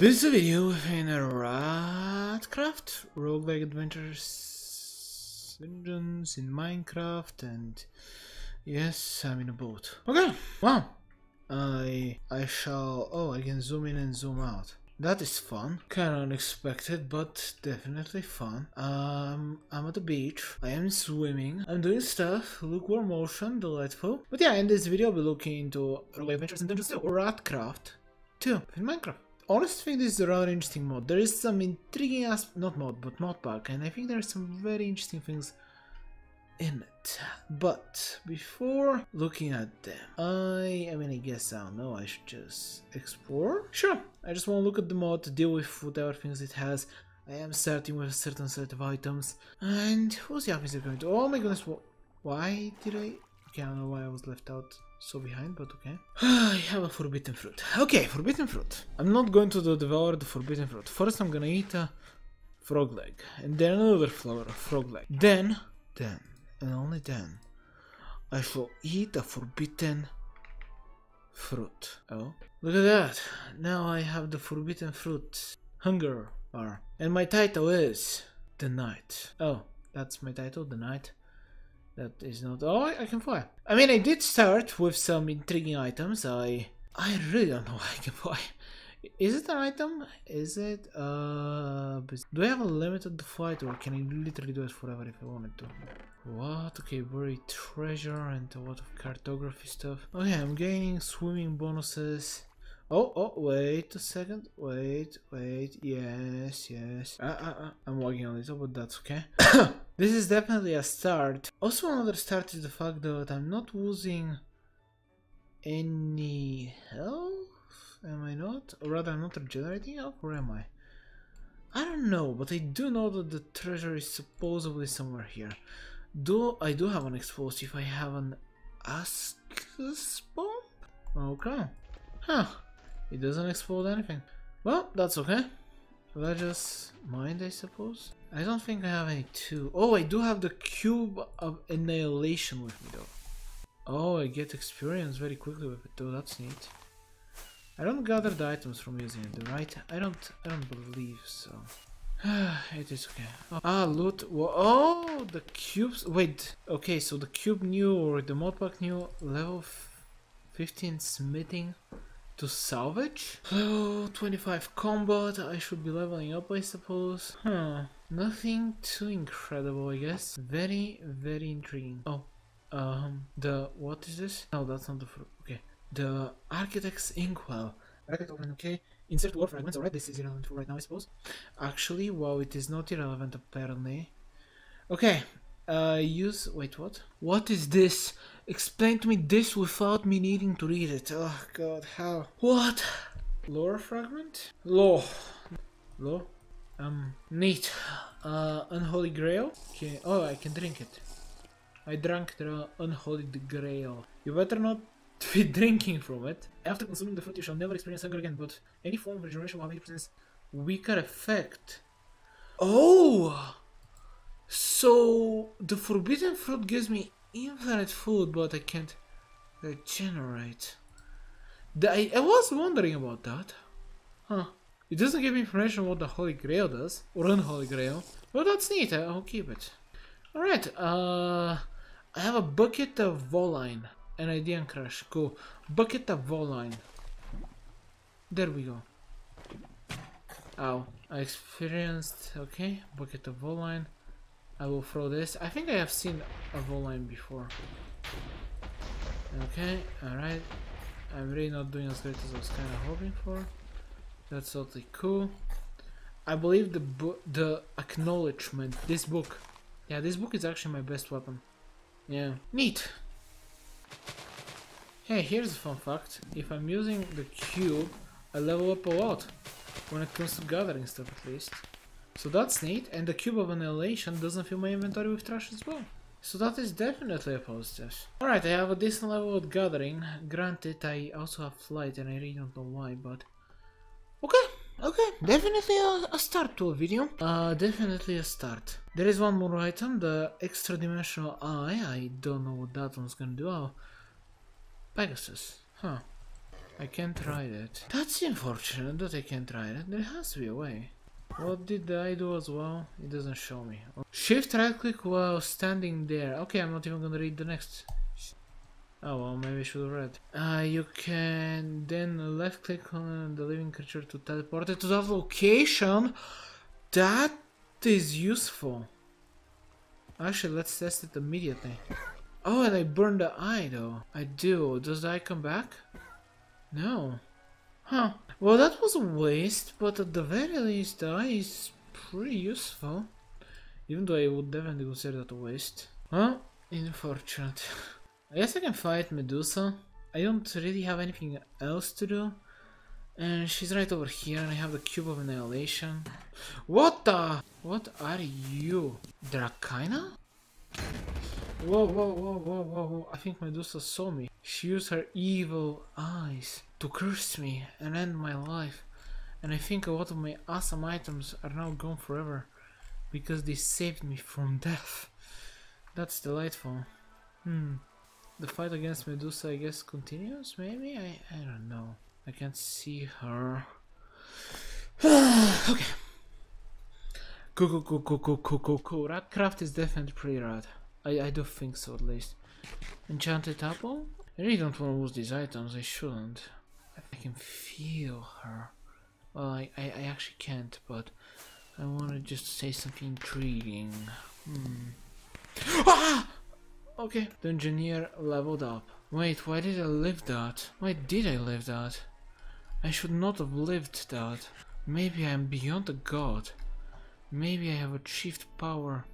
This is a video in RADCraft, roguelike adventures, dungeons in Minecraft, and yes, I'm in a boat. Okay, wow, I shall, oh, I can zoom in and zoom out. That is fun, kind of unexpected, but definitely fun. I'm at the beach, I am swimming, I'm doing stuff, lukewarm motion, delightful. But yeah, in this video I'll be looking into roguelike adventures in dungeons 2, RADCraft 2 in Minecraft. Honestly, I think this is a rather interesting mod. There is some intriguing aspect, not mod, but mod pack, and I think there are some very interesting things in it. But before looking at them, I mean, I guess I don't know, I should just explore? Sure, I just want to look at the mod, to deal with whatever things it has. I am starting with a certain set of items, and what's the opposite point? Oh my goodness, why did I... Okay, I don't know why I was left out so behind, but okay. I have a forbidden fruit. Okay, forbidden fruit. I'm not going to devour the forbidden fruit. First, I'm gonna eat a frog leg, and then another flower of frog leg. Then, and only then, I shall eat a forbidden fruit. Oh, look at that! Now I have the forbidden fruit hunger bar, and my title is The Knight. Oh, that's my title, The Knight. That is not... Oh, I can fly. I mean, I did start with some intriguing items. I really don't know why I can fly. Is it an item? Is it... Do I have a limit on the flight, or can I literally do it forever if I wanted to? What? Okay, buried treasure and a lot of cartography stuff. Okay, I'm gaining swimming bonuses. Oh, wait a second. Wait. Yes. I'm lagging a little, but that's okay. This is definitely a start. Also, another start is the fact that I'm not losing any health. Am I not? Or rather, I'm not regenerating health, or am I? I don't know, but I do know that the treasure is supposedly somewhere here. Though I do have an explosive. I have an Askus bomb? Okay. Huh. It doesn't explode anything. Well, that's okay. Let's just mind, I suppose. I don't think I have any two. Oh, I do have the Cube of Annihilation with me, though. Oh, I get experience very quickly with it, though. That's neat. I don't gather the items from using it, right? I don't believe so. It is okay. Oh. Ah, loot. Oh, the cubes. Wait. Okay, so the cube new, or the modpack new, level 15 smithing to salvage. Level 25 combat. I should be leveling up, I suppose. Huh. Nothing too incredible, I guess. Very, very intriguing. Oh, what is this? No, that's not the fruit. Okay. The architect's inkwell. Okay. Insert word fragments. Alright, this is irrelevant for right now, I suppose. Actually, wow, it is not irrelevant, apparently. Okay. Use... Wait, what? What is this? Explain to me this without me needing to read it. Oh god, how? What? Lore fragment? Lore? Neat. Unholy Grail? Okay. Oh, I can drink it. I drank the Unholy Grail. You better not be drinking from it. After consuming the fruit, you shall never experience hunger again, but any form of regeneration will have 80% weaker effect. Oh! So, the forbidden fruit gives me infinite food, but I can't regenerate. I was wondering about that. Huh. It doesn't give me information on what the Holy Grail does, or Unholy Grail. Well, that's neat, I'll keep it. Alright, I have a bucket of voline. And I didn't crash, cool. Bucket of voline. There we go. Ow. I experienced, okay, bucket of voline. I will throw this. I think I have seen a voline before. Okay, alright. I'm really not doing as great as I was kind of hoping for. That's totally cool. I believe the acknowledgement, this book. Yeah, this book is actually my best weapon. Yeah. Neat! Hey, here's a fun fact. If I'm using the cube, I level up a lot. When it comes to gathering stuff, at least. So that's neat, and the Cube of Annihilation doesn't fill my inventory with trash as well. So that is definitely a positive. Alright, I have a decent level of gathering. Granted, I also have flight, and I really don't know why, but... Okay, definitely a start to a video. Definitely a start. There is one more item, the extra dimensional eye. I don't know what that one's gonna do. Oh, Pegasus. Huh. I can't ride it. That's unfortunate that I can't ride it. There has to be a way. What did I do as well? It doesn't show me. Shift right click while standing there. Okay, I'm not even gonna read the next. Oh well, maybe I should have read. You can then left click on the living creature to teleport it to that location. That is useful. Actually, let's test it immediately. Oh, and I burned the eye though. I do. Does the eye come back? No. Huh. Well, that was a waste, but at the very least, the eye is pretty useful. Even though I would definitely consider that a waste. Huh? Unfortunate. I guess I can fight Medusa. I don't really have anything else to do. And she's right over here, and I have the Cube of Annihilation. What the? What are you? Drakaina? Whoa, whoa, whoa, whoa, whoa, whoa. I think Medusa saw me. She used her evil eyes to curse me and end my life. And I think a lot of my awesome items are now gone forever because they saved me from death. That's delightful. The fight against Medusa, I guess, continues, maybe? I don't know. I can't see her. Okay. Cool. RADCraft is definitely pretty rad. I do think so, at least. Enchanted apple? I really don't want to lose these items, I shouldn't. I can feel her. Well, I actually can't, but I want to just say something intriguing. Ah! Okay, the engineer leveled up. Wait, why did I live that? Why did I live that? I should not have lived that. Maybe I am beyond a god. Maybe I have achieved power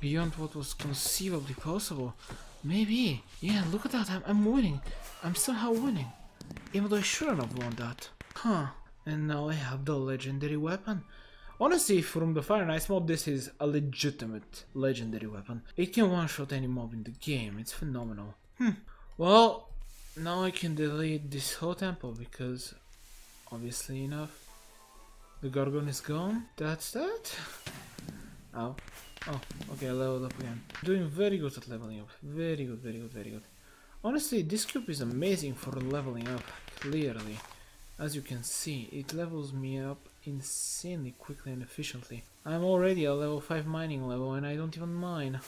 beyond what was conceivably possible. Maybe. Yeah, look at that. I'm winning. I'm somehow winning. Even though I shouldn't have won that. Huh. And now I have the legendary weapon. Honestly, from the Fire and Ice mob, this is a legitimate legendary weapon. It can one-shot any mob in the game, it's phenomenal. Well, now I can delete this whole temple because, obviously enough, the Gargon is gone. That's that? Ow. Oh, okay, I leveled up again. Doing very good at leveling up. Very good, very good, very good. Honestly, this cube is amazing for leveling up, clearly. As you can see, it levels me up insanely quickly and efficiently. I'm already a level 5 mining level and I don't even mine.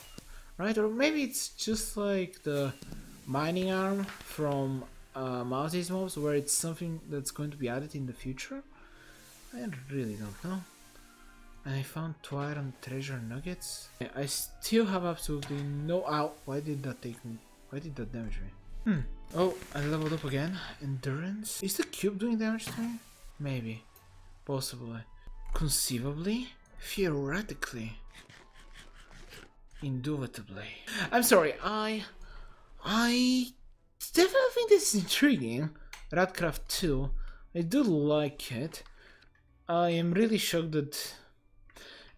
Right? Or maybe it's just like the mining arm from Mousey's mobs, where it's something that's going to be added in the future? I really don't know. And I found two iron treasure nuggets. I still have absolutely no... Ow! Why did that take me? Why did that damage me? Oh, I leveled up again. Endurance? Is the cube doing damage to me? Maybe. Possibly. Conceivably? Theoretically. Indubitably. I'm sorry, I definitely think this is intriguing. RADCraft 2. I do like it. I am really shocked that...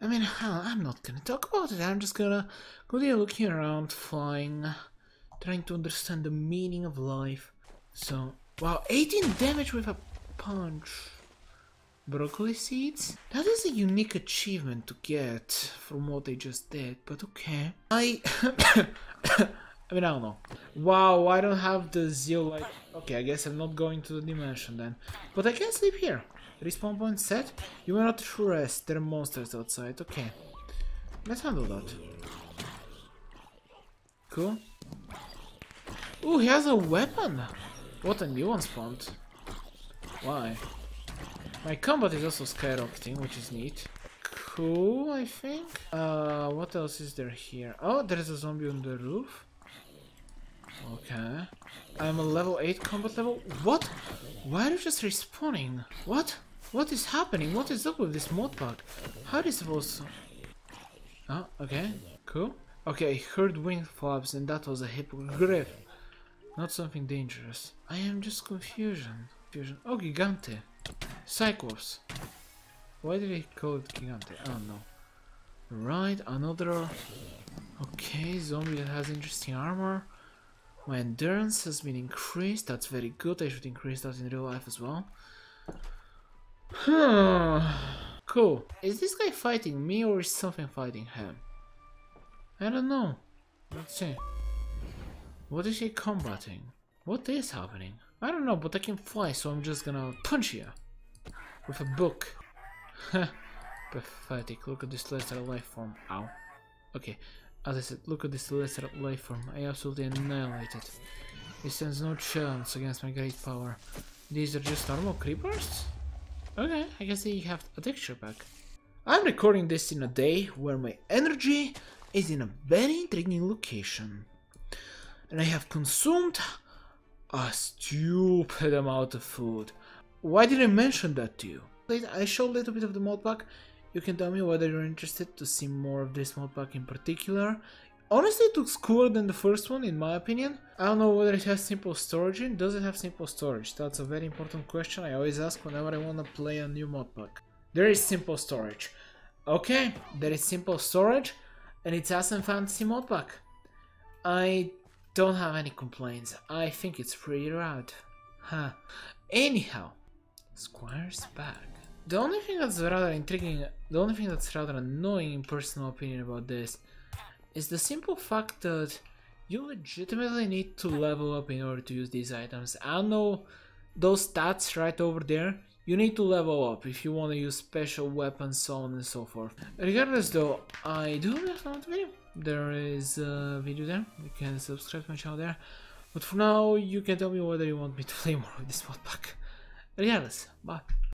I mean, hell, I'm not gonna talk about it. I'm just gonna continue looking around, flying, trying to understand the meaning of life. So, wow, 18 damage with a punch. Broccoli seeds? That is a unique achievement to get from what I just did, but okay. I mean, I don't know. Wow, I don't have the zeolite. Okay, I guess I'm not going to the dimension then. But I can sleep here. Respawn point set. You will not rest. There are monsters outside. Okay. Let's handle that. Cool. Ooh, he has a weapon. What, a new one spawned? Why? My combat is also skyrocketing, which is neat. Cool, I think. What else is there here? Oh, there's a zombie on the roof. Okay. I'm a level 8 combat level. What? Why are you just respawning? What? What is happening? What is up with this mod pack? How are you supposed to... Oh, okay. Cool. Okay, I heard wing flaps and that was a hippogriff. Not something dangerous. I am just confusion. Oh, Gigante. Cyclops. Why did he call it Gigante? I don't know. Right, another... Okay, zombie that has interesting armor. My endurance has been increased. That's very good. I should increase that in real life as well. Cool. Is this guy fighting me or is something fighting him? I don't know. Let's see. What is he combating? What is happening? I don't know, but I can fly, so I'm just gonna punch you with a book. Pathetic. Look at this celestial life form. Ow. Okay, as I said, look at this celestial life form. I absolutely annihilate it. It stands no chance against my great power. These are just normal creepers? Okay, I guess they have a texture pack. I'm recording this in a day where my energy is in a very intriguing location. And I have consumed a stupid amount of food. Why did I mention that to you? I showed a little bit of the modpack. You can tell me whether you're interested to see more of this modpack in particular. Honestly, it looks cooler than the first one, in my opinion. I don't know whether it has simple storage in. Does it have simple storage? That's a very important question I always ask whenever I want to play a new modpack. There is simple storage. Okay, there is simple storage, and it's awesome fantasy modpack. I don't have any complaints. I think it's pretty rad. Huh. Anyhow, Squire's bag. The only thing that's rather intriguing, the only thing that's rather annoying in personal opinion about this is the simple fact that you legitimately need to level up in order to use these items. I know those stats right over there, you need to level up if you want to use special weapons, so on and so forth. Regardless though, I do have another video. There is a video there, you can subscribe to my channel there. But for now, you can tell me whether you want me to play more of this modpack. Regardless, bye.